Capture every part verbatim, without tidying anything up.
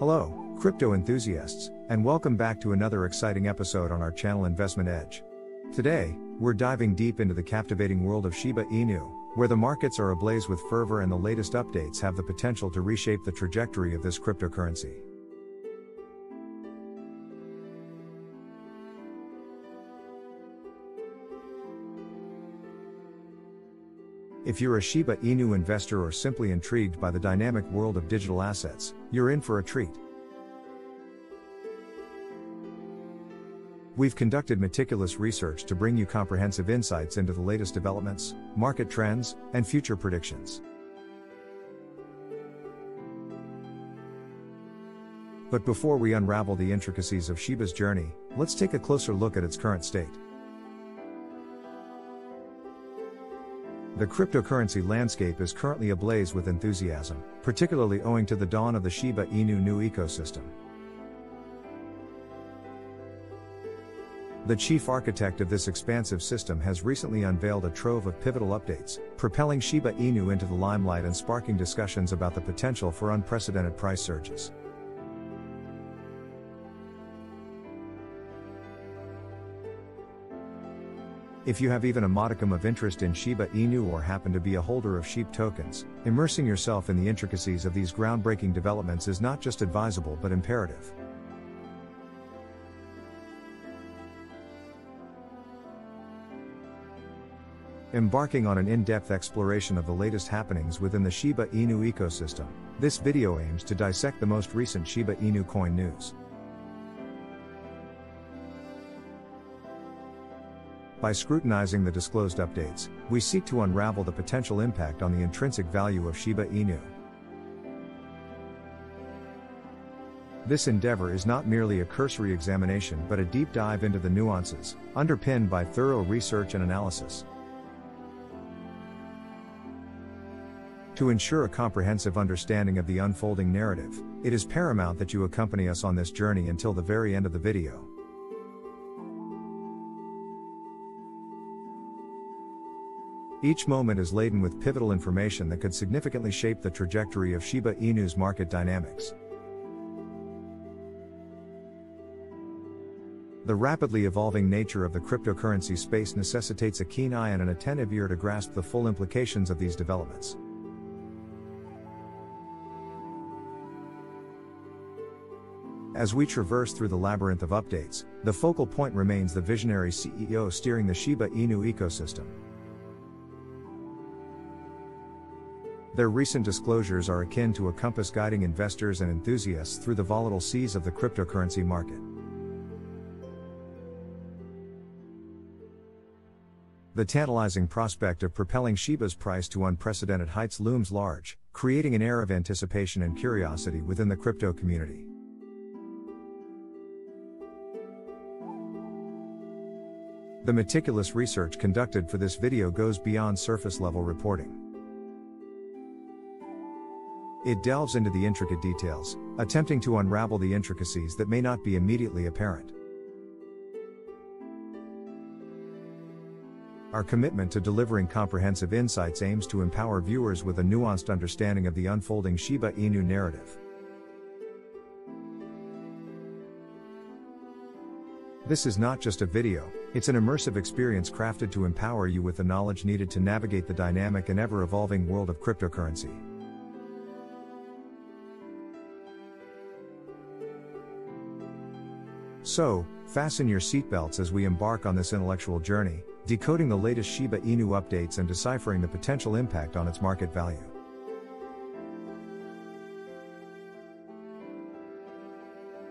Hello, crypto enthusiasts, and welcome back to another exciting episode on our channel Investment Edge. Today, we're diving deep into the captivating world of Shiba Inu, where the markets are ablaze with fervor and the latest updates have the potential to reshape the trajectory of this cryptocurrency. If you're a Shiba Inu investor or simply intrigued by the dynamic world of digital assets, you're in for a treat. We've conducted meticulous research to bring you comprehensive insights into the latest developments, market trends, and future predictions. But before we unravel the intricacies of Shiba's journey, let's take a closer look at its current state. The cryptocurrency landscape is currently ablaze with enthusiasm, particularly owing to the dawn of the Shiba Inu new ecosystem. The chief architect of this expansive system has recently unveiled a trove of pivotal updates, propelling Shiba Inu into the limelight and sparking discussions about the potential for unprecedented price surges. If you have even a modicum of interest in Shiba Inu or happen to be a holder of S H I B tokens, immersing yourself in the intricacies of these groundbreaking developments is not just advisable but imperative. Embarking on an in-depth exploration of the latest happenings within the Shiba Inu ecosystem, this video aims to dissect the most recent Shiba Inu coin news. By scrutinizing the disclosed updates, we seek to unravel the potential impact on the intrinsic value of Shiba Inu. This endeavor is not merely a cursory examination but a deep dive into the nuances, underpinned by thorough research and analysis. To ensure a comprehensive understanding of the unfolding narrative, it is paramount that you accompany us on this journey until the very end of the video. Each moment is laden with pivotal information that could significantly shape the trajectory of Shiba Inu's market dynamics. The rapidly evolving nature of the cryptocurrency space necessitates a keen eye and an attentive ear to grasp the full implications of these developments. As we traverse through the labyrinth of updates, the focal point remains the visionary C E O steering the Shiba Inu ecosystem. Their recent disclosures are akin to a compass guiding investors and enthusiasts through the volatile seas of the cryptocurrency market. The tantalizing prospect of propelling Shiba's price to unprecedented heights looms large, creating an air of anticipation and curiosity within the crypto community. The meticulous research conducted for this video goes beyond surface-level reporting. It delves into the intricate details, attempting to unravel the intricacies that may not be immediately apparent. Our commitment to delivering comprehensive insights aims to empower viewers with a nuanced understanding of the unfolding Shiba Inu narrative. This is not just a video, it's an immersive experience crafted to empower you with the knowledge needed to navigate the dynamic and ever-evolving world of cryptocurrency. So, fasten your seatbelts as we embark on this intellectual journey, decoding the latest Shiba Inu updates and deciphering the potential impact on its market value.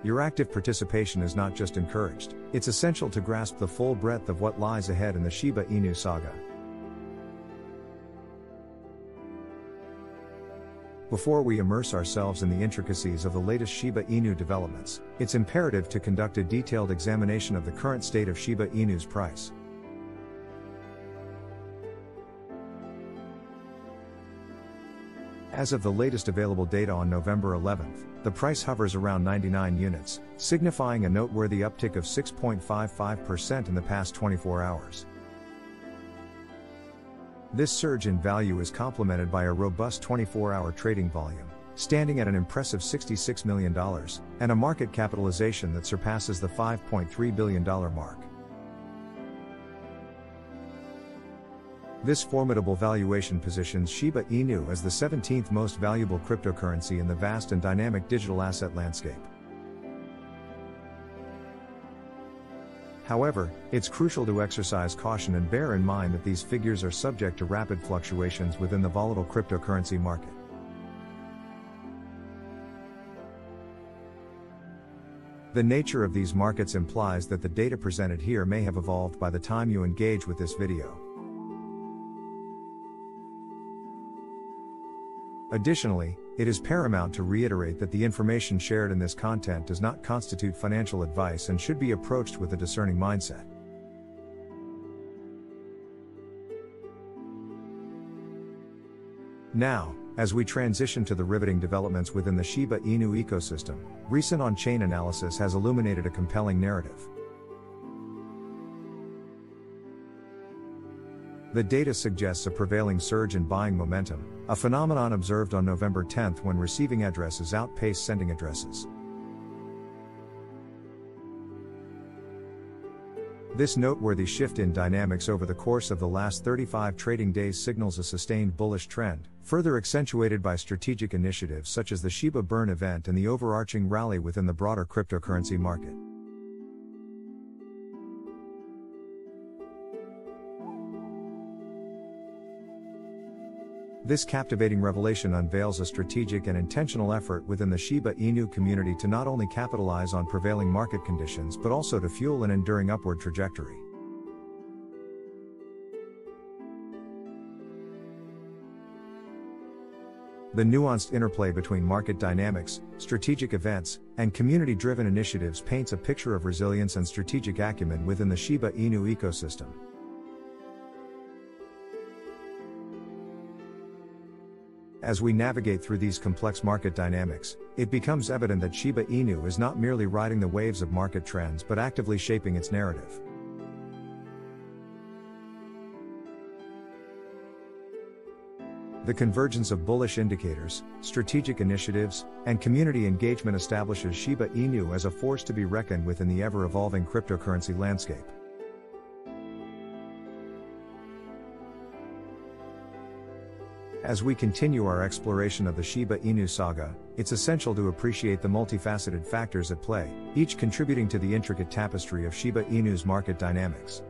Your active participation is not just encouraged, it's essential to grasp the full breadth of what lies ahead in the Shiba Inu saga. Before we immerse ourselves in the intricacies of the latest Shiba Inu developments, it's imperative to conduct a detailed examination of the current state of Shiba Inu's price. As of the latest available data on November eleventh, the price hovers around ninety-nine units, signifying a noteworthy uptick of six point five five percent in the past twenty-four hours. This surge in value is complemented by a robust twenty-four hour trading volume, standing at an impressive sixty-six million dollars, and a market capitalization that surpasses the five point three billion dollars mark. This formidable valuation positions Shiba Inu as the seventeenth most valuable cryptocurrency in the vast and dynamic digital asset landscape. However, it's crucial to exercise caution and bear in mind that these figures are subject to rapid fluctuations within the volatile cryptocurrency market. The nature of these markets implies that the data presented here may have evolved by the time you engage with this video. Additionally, it is paramount to reiterate that the information shared in this content does not constitute financial advice and should be approached with a discerning mindset. Now, as we transition to the riveting developments within the Shiba Inu ecosystem, recent on-chain analysis has illuminated a compelling narrative. The data suggests a prevailing surge in buying momentum, a phenomenon observed on November tenth when receiving addresses outpaced sending addresses. This noteworthy shift in dynamics over the course of the last thirty-five trading days signals a sustained bullish trend, further accentuated by strategic initiatives such as the Shiba burn event and the overarching rally within the broader cryptocurrency market. This captivating revelation unveils a strategic and intentional effort within the Shiba Inu community to not only capitalize on prevailing market conditions but also to fuel an enduring upward trajectory. The nuanced interplay between market dynamics, strategic events, and community-driven initiatives paints a picture of resilience and strategic acumen within the Shiba Inu ecosystem. As we navigate through these complex market dynamics, it becomes evident that Shiba Inu is not merely riding the waves of market trends but actively shaping its narrative. The convergence of bullish indicators, strategic initiatives, and community engagement establishes Shiba Inu as a force to be reckoned with in the ever-evolving cryptocurrency landscape. As we continue our exploration of the Shiba Inu saga, it's essential to appreciate the multifaceted factors at play, each contributing to the intricate tapestry of Shiba Inu's market dynamics.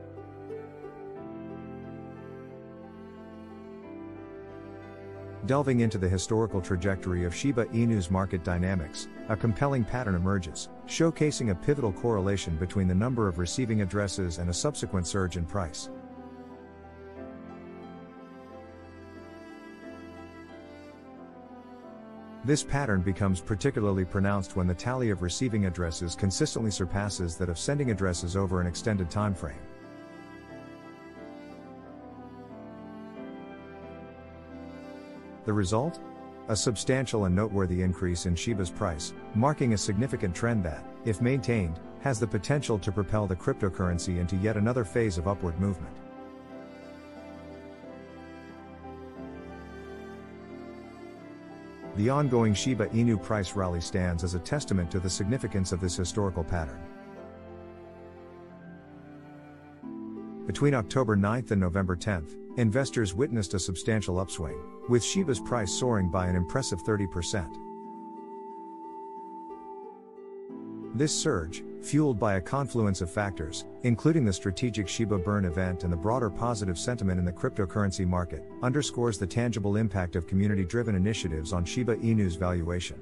Delving into the historical trajectory of Shiba Inu's market dynamics, a compelling pattern emerges, showcasing a pivotal correlation between the number of receiving addresses and a subsequent surge in price. This pattern becomes particularly pronounced when the tally of receiving addresses consistently surpasses that of sending addresses over an extended time frame. The result? A substantial and noteworthy increase in Shiba's price, marking a significant trend that, if maintained, has the potential to propel the cryptocurrency into yet another phase of upward movement. The ongoing Shiba Inu price rally stands as a testament to the significance of this historical pattern. Between October ninth and November tenth, investors witnessed a substantial upswing, with Shiba's price soaring by an impressive thirty percent. This surge, fueled by a confluence of factors, including the strategic Shiba burn event and the broader positive sentiment in the cryptocurrency market, underscores the tangible impact of community-driven initiatives on Shiba Inu's valuation.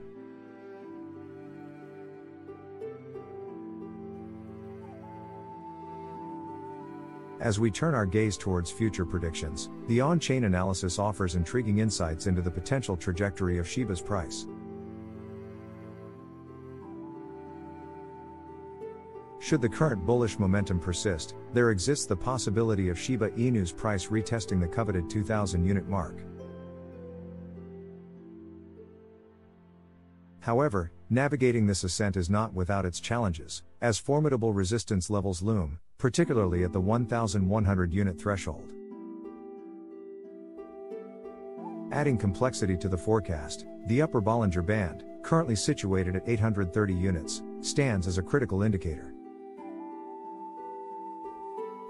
As we turn our gaze towards future predictions, the on-chain analysis offers intriguing insights into the potential trajectory of Shiba's price. Should the current bullish momentum persist, there exists the possibility of Shiba Inu's price retesting the coveted two thousand unit mark. However, navigating this ascent is not without its challenges, as formidable resistance levels loom, particularly at the one thousand one hundred unit threshold. adding complexity to the forecast. The upper Bollinger Band, currently situated at eight hundred thirty units, stands as a critical indicator.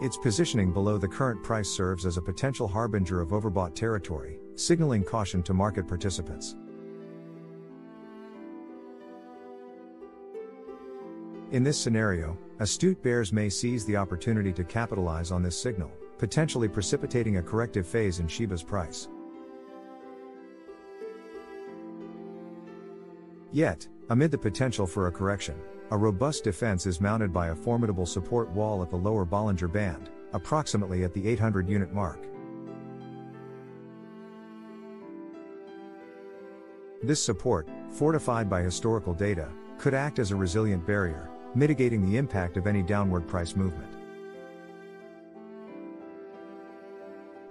Its positioning below the current price serves as a potential harbinger of overbought territory, signaling caution to market participants. In this scenario, astute bears may seize the opportunity to capitalize on this signal, potentially precipitating a corrective phase in Shiba's price. Yet, amid the potential for a correction, a robust defense is mounted by a formidable support wall at the lower Bollinger Band, approximately at the eight hundred unit mark. This support, fortified by historical data, could act as a resilient barrier, mitigating the impact of any downward price movement.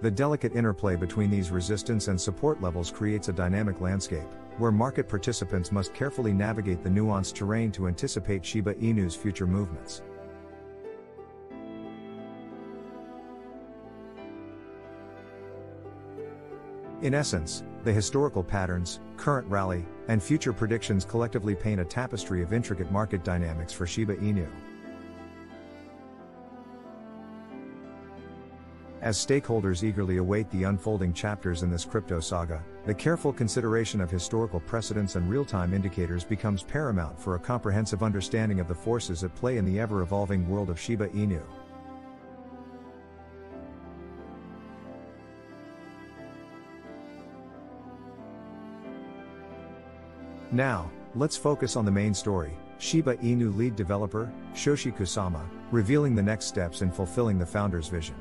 The delicate interplay between these resistance and support levels creates a dynamic landscape, where market participants must carefully navigate the nuanced terrain to anticipate Shiba Inu's future movements. In essence, the historical patterns, current rally, and future predictions collectively paint a tapestry of intricate market dynamics for Shiba Inu. As stakeholders eagerly await the unfolding chapters in this crypto saga, the careful consideration of historical precedents and real-time indicators becomes paramount for a comprehensive understanding of the forces at play in the ever-evolving world of Shiba Inu. Now, let's focus on the main story, Shiba Inu lead developer, Shoshi Kusama, revealing the next steps in fulfilling the founder's vision.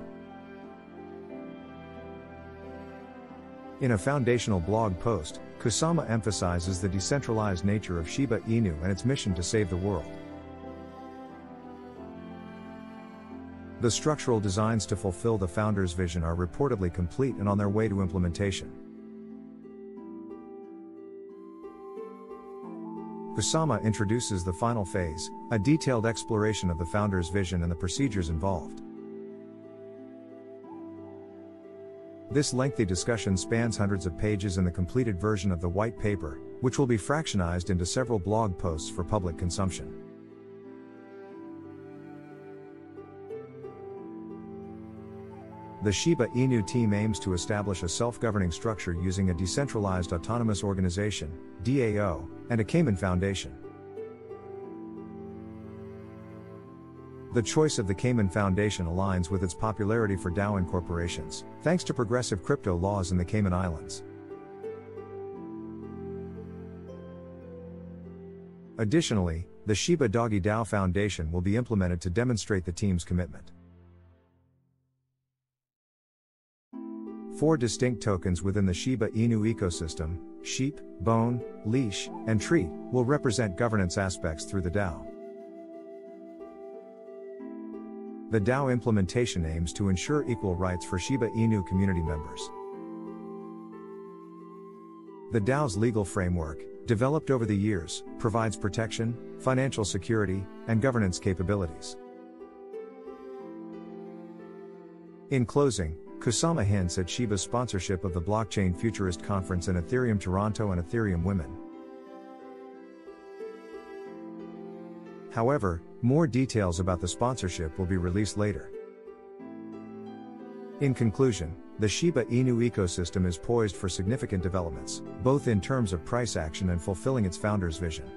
In a foundational blog post, Kusama emphasizes the decentralized nature of Shiba Inu and its mission to save the world. The structural designs to fulfill the founder's vision are reportedly complete and on their way to implementation. Kusama introduces the final phase, a detailed exploration of the founder's vision and the procedures involved. This lengthy discussion spans hundreds of pages in the completed version of the white paper, which will be fractionized into several blog posts for public consumption. The Shiba Inu team aims to establish a self-governing structure using a decentralized autonomous organization, D A O, and a Cayman Foundation. The choice of the Cayman Foundation aligns with its popularity for DAO incorporations, thanks to progressive crypto laws in the Cayman Islands. Additionally, the Shiba Doggy DAO Foundation will be implemented to demonstrate the team's commitment. Four distinct tokens within the Shiba Inu ecosystem, SHIB, BONE, LEASH, and TREAT, will represent governance aspects through the DAO. The DAO implementation aims to ensure equal rights for Shiba Inu community members. The DAO's legal framework, developed over the years, provides protection, financial security, and governance capabilities. In closing, Kusama hints at Shiba's sponsorship of the Blockchain Futurist Conference in Ethereum Toronto and Ethereum Women. However, more details about the sponsorship will be released later. In conclusion, the Shiba Inu ecosystem is poised for significant developments, both in terms of price action and fulfilling its founder's vision.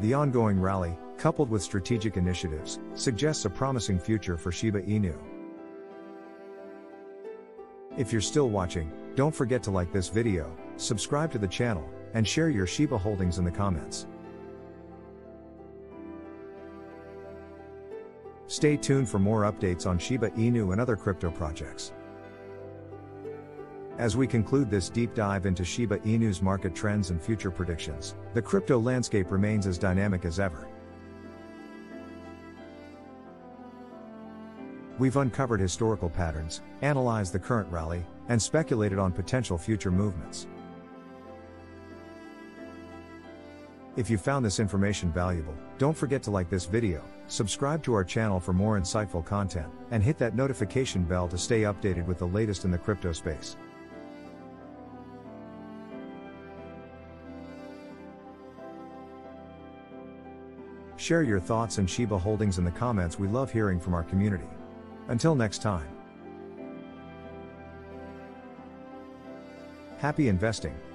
The ongoing rally, coupled with strategic initiatives, suggests a promising future for Shiba Inu. If you're still watching, don't forget to like this video, subscribe to the channel, and share your Shiba holdings in the comments. Stay tuned for more updates on Shiba Inu and other crypto projects. As we conclude this deep dive into Shiba Inu's market trends and future predictions, the crypto landscape remains as dynamic as ever. We've uncovered historical patterns, analyzed the current rally, and speculated on potential future movements. If you found this information valuable, don't forget to like this video, subscribe to our channel for more insightful content, and hit that notification bell to stay updated with the latest in the crypto space. Share your thoughts and Shiba holdings in the comments. We love hearing from our community. Until next time. Happy investing.